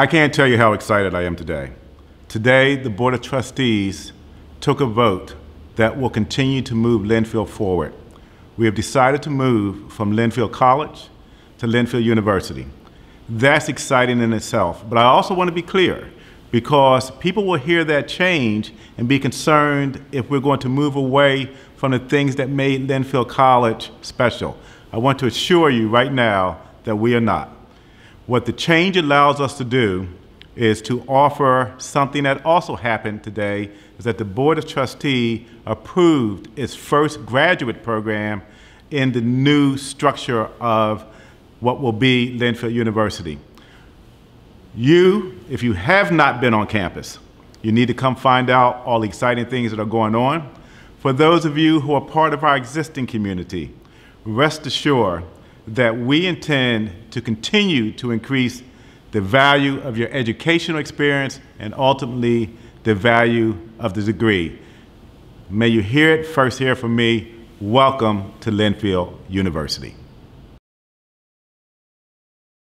I can't tell you how excited I am today. Today, the Board of Trustees took a vote that will continue to move Linfield forward. We have decided to move from Linfield College to Linfield University. That's exciting in itself, but I also want to be clear, because people will hear that change and be concerned if we're going to move away from the things that made Linfield College special. I want to assure you right now that we are not. What the change allows us to do is to offer something that also happened today, is that the Board of Trustees approved its first graduate program in the new structure of what will be Linfield University. You, if you have not been on campus, you need to come find out all the exciting things that are going on. For those of you who are part of our existing community, rest assured that we intend to continue to increase the value of your educational experience and ultimately the value of the degree. May you hear it first here from me. Welcome to Linfield University.